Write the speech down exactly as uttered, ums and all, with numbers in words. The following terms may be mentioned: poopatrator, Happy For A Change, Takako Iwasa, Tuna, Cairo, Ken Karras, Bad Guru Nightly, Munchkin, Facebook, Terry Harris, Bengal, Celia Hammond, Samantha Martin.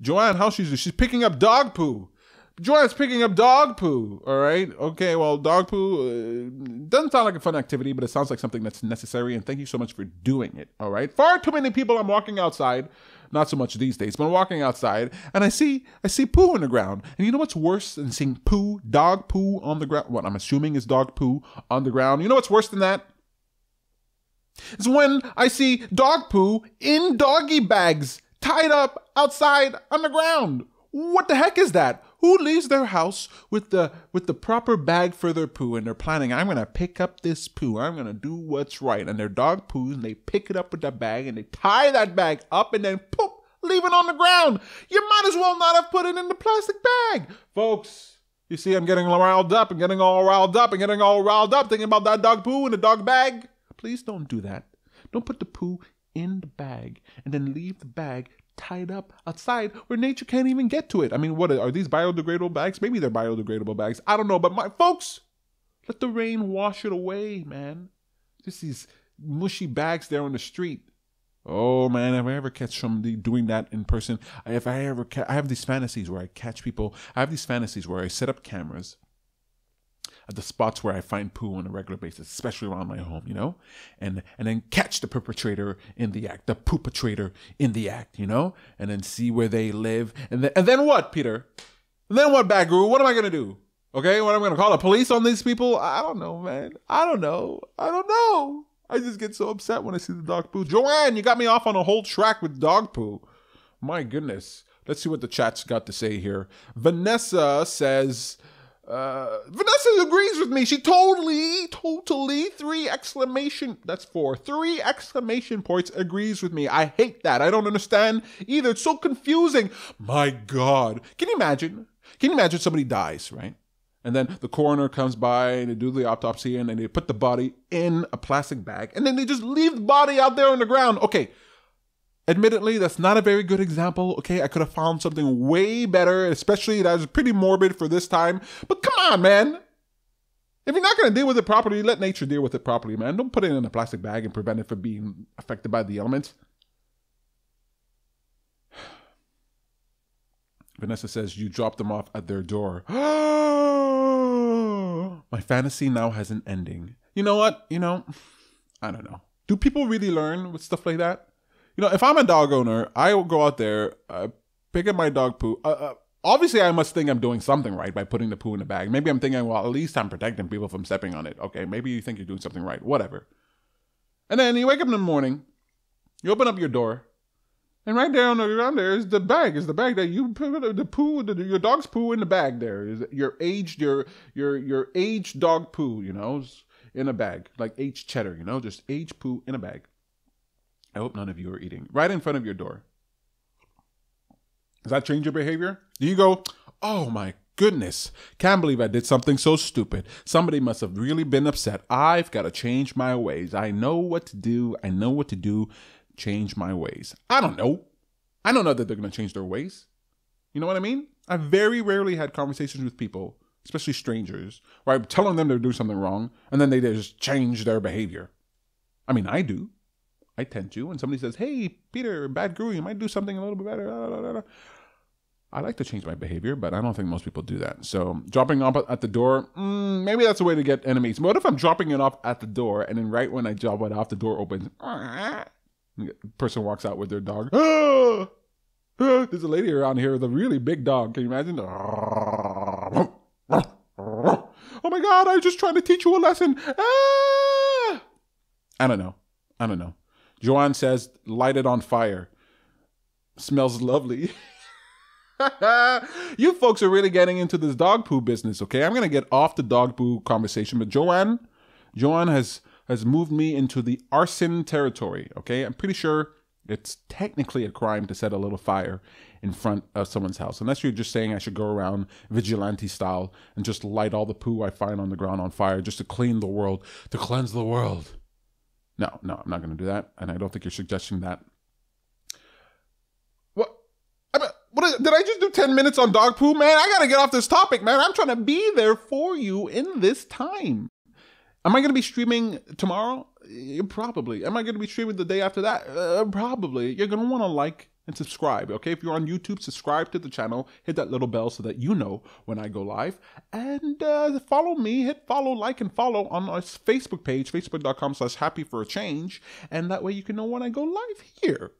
Joanne, how she's she's picking up dog poo. Joanne's picking up dog poo. All right. Okay. Well, dog poo uh, doesn't sound like a fun activity, but it sounds like something that's necessary. And thank you so much for doing it. All right. Far too many people. I'm walking outside. Not so much these days, but I'm walking outside and I see I see poo on the ground. And you know what's worse than seeing poo, dog poo on the ground? What I'm assuming is dog poo on the ground. You know what's worse than that? It's when I see dog poo in doggy bags tied up outside on the ground. What the heck is that? Who leaves their house with the with the proper bag for their poo and they're planning, I'm going to pick up this poo. I'm going to do what's right. And their dog poos and they pick it up with that bag and they tie that bag up and then poof, leave it on the ground. You might as well not have put it in the plastic bag. Folks, you see, I'm getting riled up. I'm getting all riled up. I'm getting all riled up thinking about that dog poo in the dog bag. Please don't do that. Don't put the poo in the bag and then leave the bag tied up outside where nature can't even get to it. I mean, what are these biodegradable bags? Maybe they're biodegradable bags. I don't know, but my folks, let the rain wash it away, man. Just these mushy bags there on the street. Oh man, if I ever catch somebody doing that in person, if I ever, ca I have these fantasies where I catch people. I have these fantasies where I set up cameras at the spots where I find poo on a regular basis, especially around my home, you know, and and then catch the perpetrator in the act, the poopatrator in the act, you know, and then see where they live, and then and then what, Peter? And then what, Bad Guru? What am I gonna do? Okay, what am I gonna call the police on these people? I don't know, man. I don't know. I don't know. I just get so upset when I see the dog poo. Joanne, you got me off on a whole track with dog poo. My goodness. Let's see what the chat's got to say here. Vanessa says. Uh, Vanessa agrees with me. She totally, totally, three exclamation, that's four, three exclamation points agrees with me. I hate that. I don't understand either. It's so confusing. My God. Can you imagine? Can you imagine somebody dies, right? And then the coroner comes by and they do the autopsy and then they put the body in a plastic bag and then they just leave the body out there on the ground. Okay. Admittedly, that's not a very good example, okay? I could have found something way better, especially that was pretty morbid for this time. But come on, man. If you're not going to deal with it properly, let nature deal with it properly, man. Don't put it in a plastic bag and prevent it from being affected by the elements. Vanessa says, you dropped them off at their door. My fantasy now has an ending. You know what? You know, I don't know. Do people really learn with stuff like that? You know, if I'm a dog owner, I will go out there, uh, pick up my dog poo. Uh, uh, obviously, I must think I'm doing something right by putting the poo in the bag. Maybe I'm thinking, well, at least I'm protecting people from stepping on it. Okay, maybe you think you're doing something right. Whatever. And then you wake up in the morning, you open up your door, and right there on the ground there is the bag. Is the bag that you put the poo, the, your dog's poo in the bag. There is your aged, your your your aged dog poo. You know, in a bag like aged cheddar. You know, just aged poo in a bag. I hope none of you are eating. Right in front of your door. Does that change your behavior? Do you go, oh my goodness, can't believe I did something so stupid. Somebody must have really been upset. I've got to change my ways. I know what to do. I know what to do. Change my ways. I don't know. I don't know that they're going to change their ways. You know what I mean? I very rarely had conversations with people, especially strangers, where I'm telling them they're doing something wrong, and then they just change their behavior. I mean, I do. I tend to, when somebody says, hey, Peter, Bad Guru, you might do something a little bit better. I like to change my behavior, but I don't think most people do that. So dropping off at the door, mm, maybe that's a way to get enemies. But what if I'm dropping it off at the door, and then right when I drop it off, the door opens. The person walks out with their dog. There's a lady around here with a really big dog. Can you imagine? Oh, my God, I was just trying to teach you a lesson. Ah! I don't know. I don't know. Joanne says, light it on fire. Smells lovely. You folks are really getting into this dog poo business, okay? I'm going to get off the dog poo conversation, but Joanne, Joanne has, has moved me into the arson territory, okay? I'm pretty sure it's technically a crime to set a little fire in front of someone's house. Unless you're just saying I should go around vigilante style and just light all the poo I find on the ground on fire just to clean the world, to cleanse the world. No, no, I'm not going to do that. And I don't think you're suggesting that. What? What? Did I just do ten minutes on dog poo, man? I got to get off this topic, man. I'm trying to be there for you in this time. Am I going to be streaming tomorrow? Probably. Am I going to be streaming the day after that? Uh, probably. You're going to want to like and subscribe, okay? If you're on YouTube, subscribe to the channel, hit that little bell so that you know when I go live, and uh, follow me, hit follow, like, and follow on our Facebook page, facebook dot com slash happy for a change, and that way you can know when I go live here.